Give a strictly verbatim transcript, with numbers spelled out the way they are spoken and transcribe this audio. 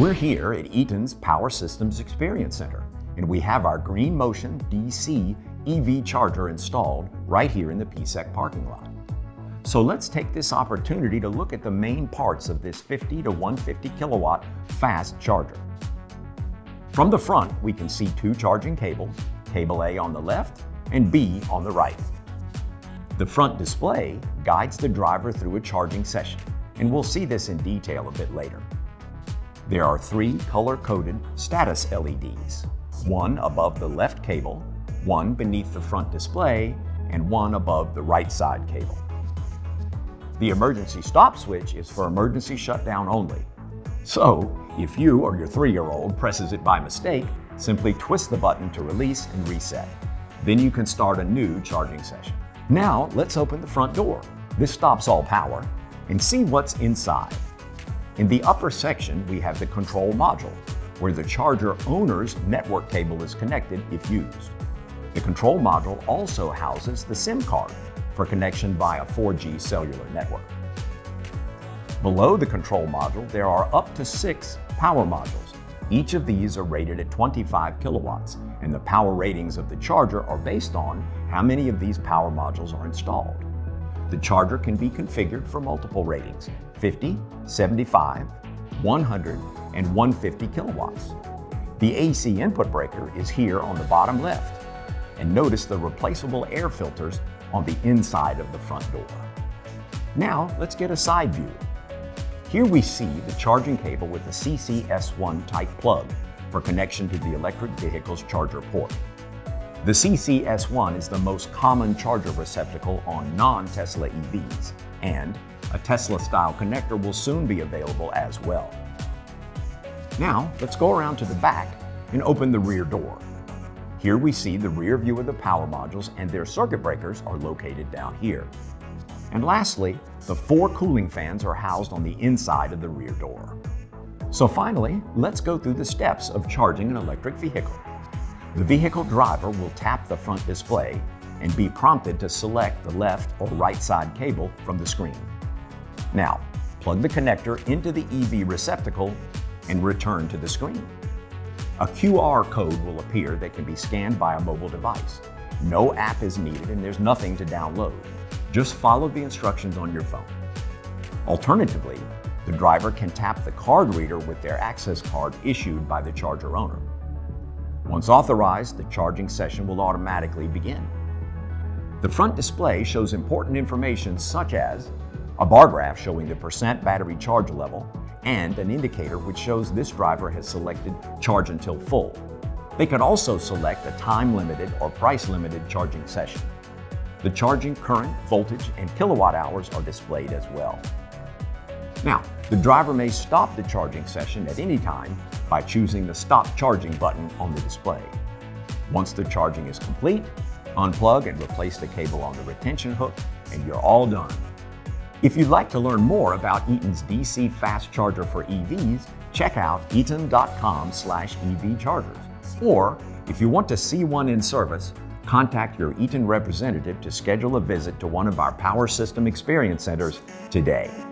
We're here at Eaton's Power Systems Experience Center, and we have our Green Motion D C E V charger installed right here in the P S E C parking lot. So let's take this opportunity to look at the main parts of this fifty to one hundred fifty kilowatt fast charger. From the front, we can see two charging cables, cable A on the left and B on the right. The front display guides the driver through a charging session, and we'll see this in detail a bit later. There are three color-coded status L E Ds, one above the left cable, one beneath the front display, and one above the right side cable. The emergency stop switch is for emergency shutdown only. So, if you or your three-year-old presses it by mistake, simply twist the button to release and reset. Then you can start a new charging session. Now, let's open the front door. This stops all power and see what's inside. In the upper section, we have the control module, where the charger owner's network cable is connected if used. The control module also houses the SIM card for connection via four G cellular network. Below the control module, there are up to six power modules. Each of these are rated at twenty-five kilowatts, and the power ratings of the charger are based on how many of these power modules are installed. The charger can be configured for multiple ratings, fifty, seventy-five, one hundred, and one hundred fifty kilowatts. The A C input breaker is here on the bottom left, and notice the replaceable air filters on the inside of the front door. Now, let's get a side view. Here we see the charging cable with the C C S one type plug for connection to the electric vehicle's charger port. The C C S one is the most common charger receptacle on non-Tesla E Vs, and a Tesla-style connector will soon be available as well. Now, let's go around to the back and open the rear door. Here we see the rear view of the power modules, and their circuit breakers are located down here. And lastly, the four cooling fans are housed on the inside of the rear door. So finally, let's go through the steps of charging an electric vehicle. The vehicle driver will tap the front display and be prompted to select the left or right side cable from the screen. Now, plug the connector into the E V receptacle and return to the screen. A Q R code will appear that can be scanned by a mobile device. No app is needed and there's nothing to download. Just follow the instructions on your phone. Alternatively, the driver can tap the card reader with their access card issued by the charger owner. Once authorized, the charging session will automatically begin. The front display shows important information such as a bar graph showing the percent battery charge level and an indicator which shows this driver has selected charge until full. They can also select a time-limited or price-limited charging session. The charging current, voltage, and kilowatt hours are displayed as well. Now, the driver may stop the charging session at any time by choosing the Stop Charging button on the display. Once the charging is complete, unplug and replace the cable on the retention hook, and you're all done. If you'd like to learn more about Eaton's D C fast charger for E Vs, check out eaton dot com slash E V chargers. Or, if you want to see one in service, contact your Eaton representative to schedule a visit to one of our Power System Experience Centers today.